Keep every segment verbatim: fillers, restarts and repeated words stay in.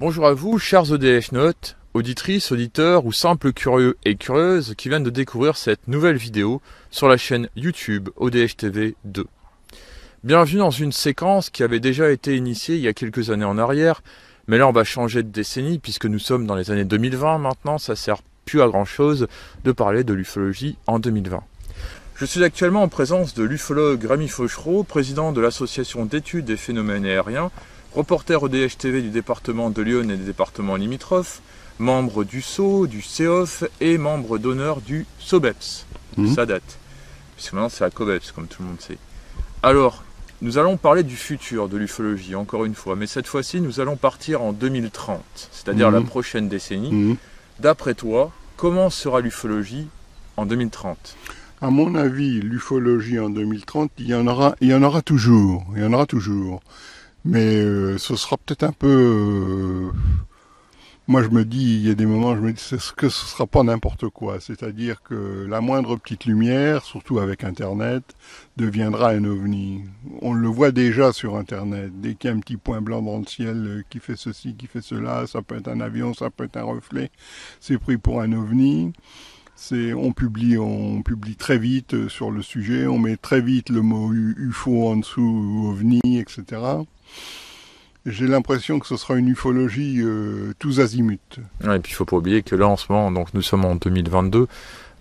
Bonjour à vous, chers O D H notes, auditrices, auditeurs ou simples curieux et curieuses qui viennent de découvrir cette nouvelle vidéo sur la chaîne YouTube O D H T V deux. Bienvenue dans une séquence qui avait déjà été initiée il y a quelques années en arrière, mais là on va changer de décennie puisque nous sommes dans les années deux mille vingt maintenant, ça sert plus à grand chose de parler de l'ufologie en deux mille vingt. Je suis actuellement en présence de l'ufologue Rémy Fauchereau, président de l'association d'études des phénomènes aériens, reporter au D H T V du département de Lyon et des départements limitrophes, membre du S O, du C E O F et membre d'honneur du SOBEPS. Mmh. Ça date, puisque maintenant c'est la COBEPS, comme tout le monde sait. Alors, nous allons parler du futur de l'ufologie, encore une fois, mais cette fois-ci, nous allons partir en deux mille trente, c'est-à-dire mmh. la prochaine décennie. Mmh. D'après toi, comment sera l'ufologie en deux mille trente ? À mon avis, l'ufologie en deux mille trente, il y en aura, il y en aura toujours, il y en aura toujours. Mais euh, ce sera peut-être un peu... Euh, moi je me dis, il y a des moments, je me dis que ce ne sera pas n'importe quoi. C'est-à-dire que la moindre petite lumière, surtout avec Internet, deviendra un ovni. On le voit déjà sur Internet. Dès qu'il y a un petit point blanc dans le ciel qui fait ceci, qui fait cela, ça peut être un avion, ça peut être un reflet, c'est pris pour un ovni. On publie, on publie très vite sur le sujet, on met très vite le mot U F O en dessous, ovni, et cetera. J'ai l'impression que ce sera une ufologie euh, tous azimuts. Ouais, et puis il ne faut pas oublier que là en ce moment, donc nous sommes en deux mille vingt-deux,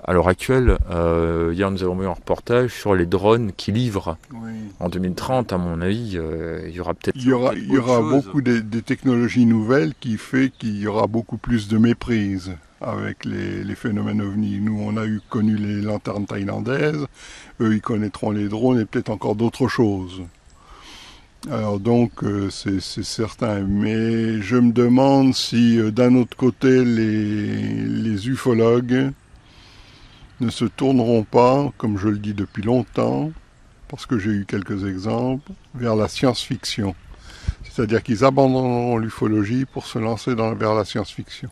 à l'heure actuelle, euh, hier nous avons eu un reportage sur les drones qui livrent. Oui. En deux mille trente, à mon avis, euh, il y aura peut-être... Il y aura, il y aura beaucoup des, des technologies nouvelles qui fait qu'il y aura beaucoup plus de méprise avec les, les phénomènes ovnis. Nous, on a eu connu les lanternes thaïlandaises, eux, ils connaîtront les drones et peut-être encore d'autres choses. Alors donc, euh, c'est certain, mais je me demande si euh, d'un autre côté, les, les ufologues ne se tourneront pas, comme je le dis depuis longtemps, parce que j'ai eu quelques exemples, vers la science-fiction. C'est-à-dire qu'ils abandonneront l'ufologie pour se lancer dans, vers la science-fiction.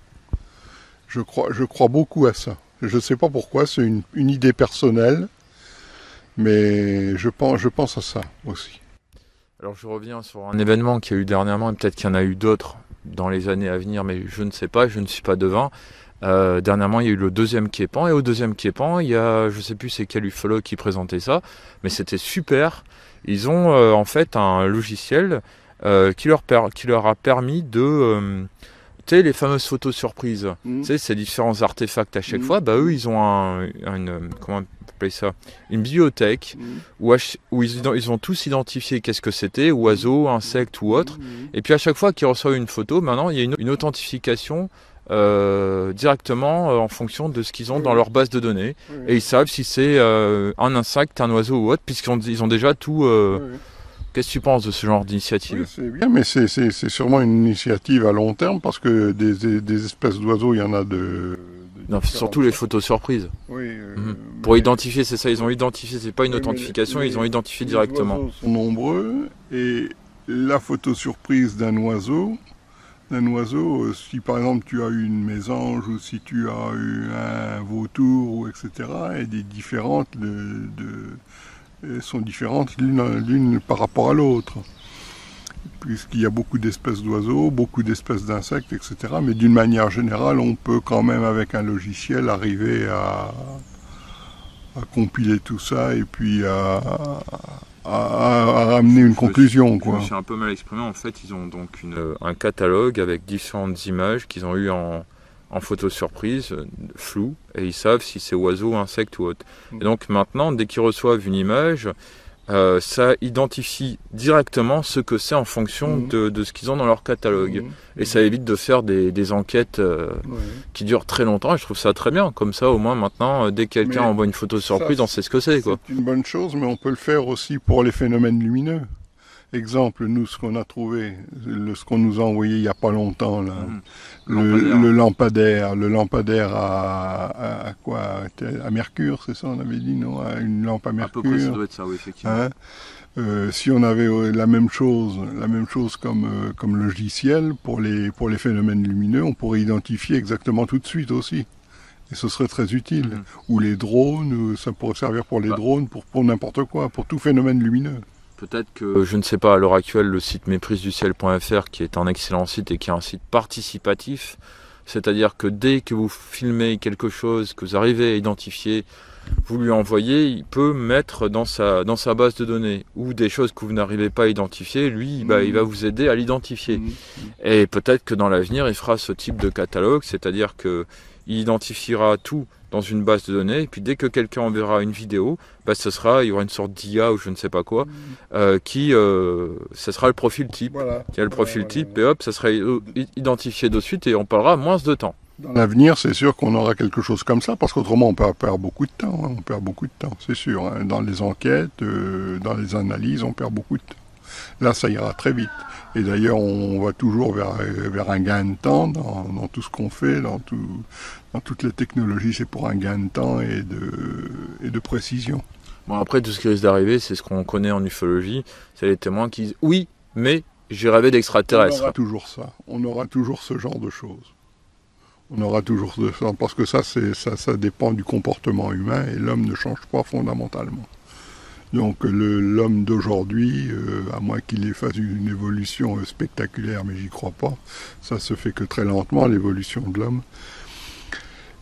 Je crois, je crois beaucoup à ça. Je ne sais pas pourquoi, c'est une, une idée personnelle, mais je pense, je pense à ça aussi. Alors je reviens sur un événement qui a eu dernièrement, et peut-être qu'il y en a eu d'autres dans les années à venir, mais je ne sais pas, je ne suis pas devin. Euh, dernièrement, il y a eu le deuxième GEIPAN, et au deuxième GEIPAN, il y a, je ne sais plus c'est quel ufologue qui présentait ça, mais c'était super. Ils ont euh, en fait un logiciel euh, qui, leur per qui leur a permis de... Euh, tu sais, les fameuses photos surprises, mmh. tu sais, ces différents artefacts à chaque mmh. fois, bah eux, ils ont un, une, comment on appelle ça, une bibliothèque mmh. où, où ils, ils ont tous identifié qu'est-ce que c'était, oiseaux, insectes ou autres. Mmh. Et puis à chaque fois qu'ils reçoivent une photo, maintenant, il y a une, une authentification euh, directement euh, en fonction de ce qu'ils ont mmh. dans leur base de données. Mmh. Et ils savent si c'est euh, un insecte, un oiseau ou autre, puisqu'ils ont déjà tout... Euh, mmh. Qu'est-ce que tu penses de ce genre d'initiative ? Oui, c'est bien, mais c'est sûrement une initiative à long terme, parce que des, des, des espèces d'oiseaux, il y en a de... de non, surtout les photos surprises. Oui. Euh, mmh. Pour identifier, c'est ça, ils ont identifié, c'est pas une authentification, les, ils ont identifié les directement. Les oiseaux sont nombreux, et la photo surprise d'un oiseau, d'un oiseau, si par exemple tu as une mésange, ou si tu as eu un vautour, ou et cetera, et des différentes de... de sont différentes l'une par rapport à l'autre, puisqu'il y a beaucoup d'espèces d'oiseaux, beaucoup d'espèces d'insectes, et cetera. Mais d'une manière générale, on peut quand même, avec un logiciel, arriver à, à compiler tout ça et puis à, à, à, à ramener une conclusion. Je me suis un peu mal exprimé. En fait, ils ont donc une, un catalogue avec différentes images qu'ils ont eues en... en photo surprise, flou, et ils savent si c'est oiseau, insecte ou autre. Et donc maintenant, dès qu'ils reçoivent une image, euh, ça identifie directement ce que c'est en fonction mmh. de, de ce qu'ils ont dans leur catalogue. Mmh. Et ça évite de faire des, des enquêtes euh, ouais. qui durent très longtemps, et je trouve ça très bien. Comme ça, au moins maintenant, dès que quelqu'un envoie une photo surprise, ça, on sait ce que c'est. C'est une bonne chose, mais on peut le faire aussi pour les phénomènes lumineux. Exemple, nous, ce qu'on a trouvé, le, ce qu'on nous a envoyé il n'y a pas longtemps, là, mmh. le, lampadaire. le lampadaire, le lampadaire à, à, à quoi à Mercure, c'est ça, on avait dit, non, à une lampe à Mercure. À peu près, ça doit être ça, oui, effectivement. Hein euh, si on avait euh, la même chose, la même chose comme, euh, comme logiciel pour les, pour les phénomènes lumineux, on pourrait identifier exactement tout de suite aussi. Et ce serait très utile. Mmh. Ou les drones, ça pourrait servir pour les bah. drones, pour, pour n'importe quoi, pour tout phénomène lumineux. peut-être que, je ne sais pas, à l'heure actuelle, le site méprise du ciel point F R, qui est un excellent site et qui est un site participatif, c'est-à-dire que dès que vous filmez quelque chose, que vous arrivez à identifier, vous lui envoyez, il peut mettre dans sa, dans sa base de données, ou des choses que vous n'arrivez pas à identifier, lui, bah, il va vous aider à l'identifier. Et peut-être que dans l'avenir, il fera ce type de catalogue, c'est-à-dire que il identifiera tout dans une base de données, et puis dès que quelqu'un enverra une vidéo, bah, ce sera, il y aura une sorte d'I A ou je ne sais pas quoi, euh, qui, euh, ce sera le profil type, voilà. qui a le profil voilà, type, voilà. et hop, ça sera identifié de suite, et on parlera moins de temps. Dans l'avenir, c'est sûr qu'on aura quelque chose comme ça, parce qu'autrement, on peut perdre beaucoup de temps, hein, on perd beaucoup de temps, c'est sûr. Hein, dans les enquêtes, euh, dans les analyses, on perd beaucoup de temps. Là, ça ira très vite. Et d'ailleurs, on va toujours vers, vers un gain de temps dans, dans tout ce qu'on fait, dans, tout, dans toutes les technologies, c'est pour un gain de temps et de, et de précision. Bon, après, tout ce qui risque d'arriver, c'est ce qu'on connaît en ufologie, c'est les témoins qui disent « oui, mais j'ai rêvé d'extraterrestres ». On aura toujours ça, on aura toujours ce genre de choses. On aura toujours ce genre, parce que ça, ça, ça dépend du comportement humain et l'homme ne change pas fondamentalement. Donc l'homme d'aujourd'hui, euh, à moins qu'il fasse une évolution euh, spectaculaire, mais j'y crois pas, ça se fait que très lentement, l'évolution de l'homme,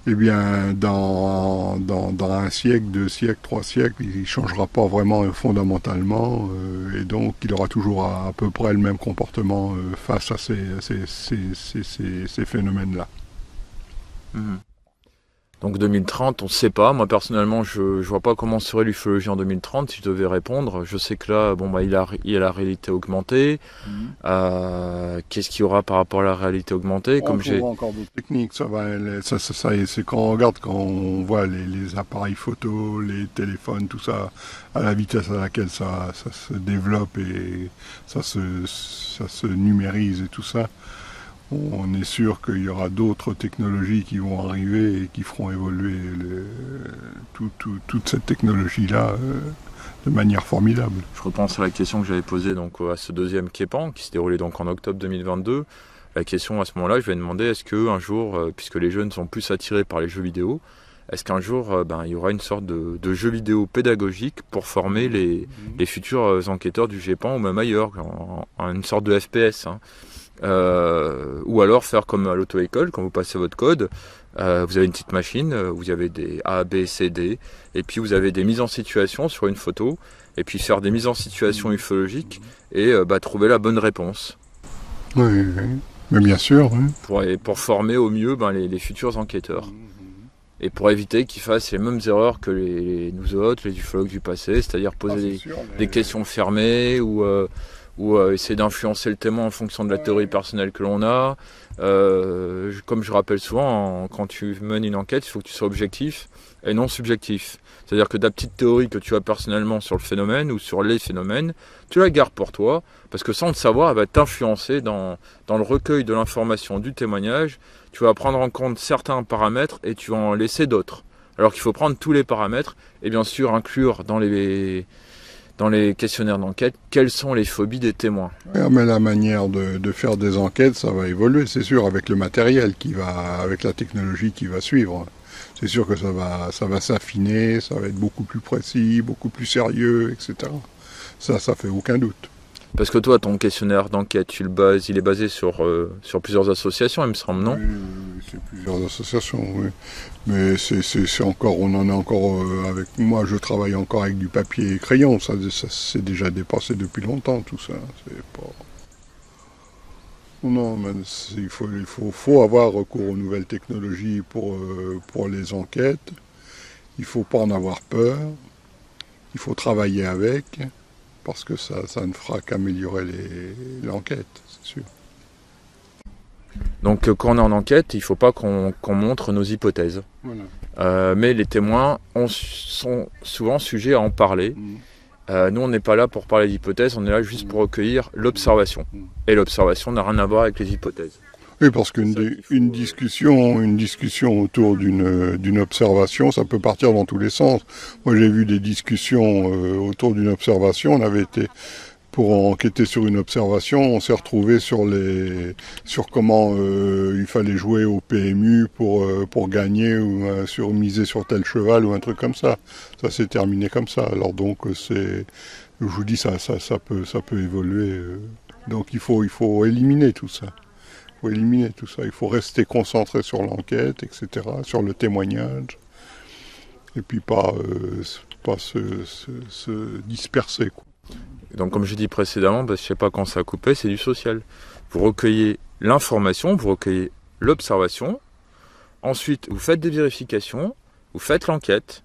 eh bien dans, dans, dans un siècle, deux siècles, trois siècles, il ne changera pas vraiment euh, fondamentalement, euh, et donc il aura toujours à, à peu près le même comportement euh, face à ces, ces, ces, ces, ces, ces phénomènes-là. Mmh. Donc deux mille trente, on ne sait pas. Moi, personnellement, je ne vois pas comment serait l'ufologie en deux mille trente, si je devais répondre. Je sais que là, bon, bah, il, a, il y a la réalité augmentée. Mmh. Euh, Qu'est-ce qu'il y aura par rapport à la réalité augmentée? On trouvera encore d'autres techniques. Ça va, ça, ça, ça, c'est quand on regarde, quand on voit les, les appareils photo, les téléphones, tout ça, à la vitesse à laquelle ça, ça se développe et ça se, ça se numérise et tout ça. On est sûr qu'il y aura d'autres technologies qui vont arriver et qui feront évoluer le, tout, tout, toute cette technologie-là euh, de manière formidable. Je repense à la question que j'avais posée donc, à ce deuxième GEPAN qui se déroulait donc en octobre deux mille vingt-deux. La question à ce moment-là, je vais demander est-ce qu'un jour, euh, puisque les jeunes sont plus attirés par les jeux vidéo, est-ce qu'un jour euh, ben, il y aura une sorte de, de jeu vidéo pédagogique pour former les, mmh. les futurs enquêteurs du GEPAN ou même ailleurs, en, en, en une sorte de F P S hein. Euh, ou alors faire comme à l'auto-école, quand vous passez votre code, euh, vous avez une petite machine, vous avez des A, B, C, D, et puis vous avez des mises en situation sur une photo, et puis faire des mises en situation ufologiques, et euh, bah, trouver la bonne réponse. Oui, oui, oui. Mais bien sûr. Oui. Pour, et pour former au mieux ben, les, les futurs enquêteurs. Et pour éviter qu'ils fassent les mêmes erreurs que les, nous autres, les ufologues du passé, c'est-à-dire poser ah, c'est sûr, mais... des questions fermées, ou... Euh, ou euh, essayer d'influencer le témoin en fonction de la théorie personnelle que l'on a. Euh, je, comme je rappelle souvent, en, quand tu mènes une enquête, il faut que tu sois objectif et non subjectif. C'est-à-dire que ta petite théorie que tu as personnellement sur le phénomène ou sur les phénomènes, tu la gardes pour toi, parce que sans le savoir, elle va t'influencer dans, dans le recueil de l'information du témoignage. Tu vas prendre en compte certains paramètres et tu vas en laisser d'autres. Alors qu'il faut prendre tous les paramètres et bien sûr inclure dans les... dans les questionnaires d'enquête, quelles sont les phobies des témoins? Mais la manière de, de faire des enquêtes, ça va évoluer, c'est sûr, avec le matériel qui va, avec la technologie qui va suivre. C'est sûr que ça va, ça va s'affiner, ça va être beaucoup plus précis, beaucoup plus sérieux, et cetera. Ça, ça fait aucun doute. Parce que toi, ton questionnaire d'enquête, tu le bases, il est basé sur, euh, sur plusieurs associations, il me semble, non? Oui, oui, c'est plusieurs associations, oui. Mais c'est encore, on en est encore euh, avec moi, je travaille encore avec du papier et crayon, ça, ça c'est déjà dépassé depuis longtemps, tout ça. Pas... Non, mais il, faut, il faut, faut avoir recours aux nouvelles technologies pour, euh, pour les enquêtes, il ne faut pas en avoir peur, il faut travailler avec... parce que ça, ça ne fera qu'améliorer l'enquête, c'est sûr. Donc quand on est en enquête, il ne faut pas qu'on qu'on montre nos hypothèses. Voilà. Euh, mais les témoins ont, sont souvent sujets à en parler. Mmh. Euh, nous, on n'est pas là pour parler d'hypothèses, on est là juste mmh. pour recueillir l'observation. Mmh. Et l'observation n'a rien à voir avec les hypothèses. Oui, parce qu'une di une discussion, une discussion autour d'une observation, ça peut partir dans tous les sens. Moi, j'ai vu des discussions euh, autour d'une observation. On avait été pour enquêter sur une observation. On s'est retrouvé sur les, sur comment euh, il fallait jouer au P M U pour euh, pour gagner ou euh, sur miser sur tel cheval ou un truc comme ça. Ça s'est terminé comme ça. Alors donc c'est je vous dis, ça, ça, ça, peut, ça peut évoluer. Donc il faut, il faut éliminer tout ça. Il faut éliminer tout ça. Il faut rester concentré sur l'enquête, et cetera, sur le témoignage. Et puis pas, euh, pas se, se, se disperser, quoi. Donc comme je dis précédemment, bah, je ne sais pas quand ça a coupé, c'est du social. Vous recueillez l'information, vous recueillez l'observation, ensuite vous faites des vérifications, vous faites l'enquête,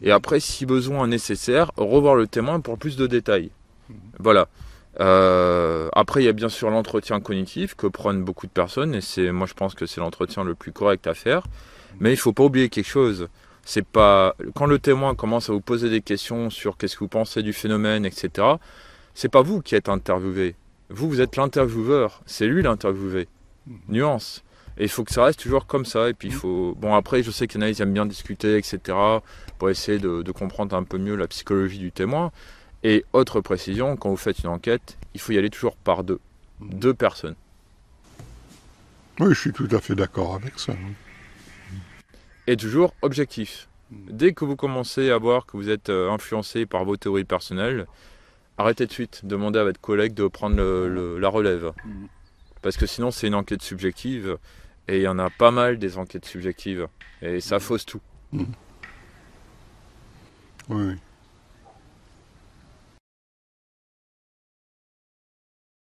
et après si besoin nécessaire, revoir le témoin pour plus de détails. Voilà. Euh, après il y a bien sûr l'entretien cognitif que prennent beaucoup de personnes, et moi je pense que c'est l'entretien le plus correct à faire, mais il ne faut pas oublier quelque chose. C'est pas quand le témoin commence à vous poser des questions sur qu'est-ce que vous pensez du phénomène, et cetera. C'est pas vous qui êtes interviewé. Vous, vous êtes l'intervieweur. C'est lui l'interviewé. Nuance. Et il faut que ça reste toujours comme ça. Et puis il faut. Bon, après, je sais qu'il y en a, ils aiment bien discuter, et cetera. Pour essayer de, de comprendre un peu mieux la psychologie du témoin. Et autre précision, quand vous faites une enquête, il faut y aller toujours par deux, deux personnes. Oui, je suis tout à fait d'accord avec ça. Et toujours objectif. Dès que vous commencez à voir que vous êtes influencé par vos théories personnelles, arrêtez de suite, demandez à votre collègue de prendre le, le, la relève. Parce que sinon c'est une enquête subjective, et il y en a pas mal des enquêtes subjectives, et ça fausse tout. Oui.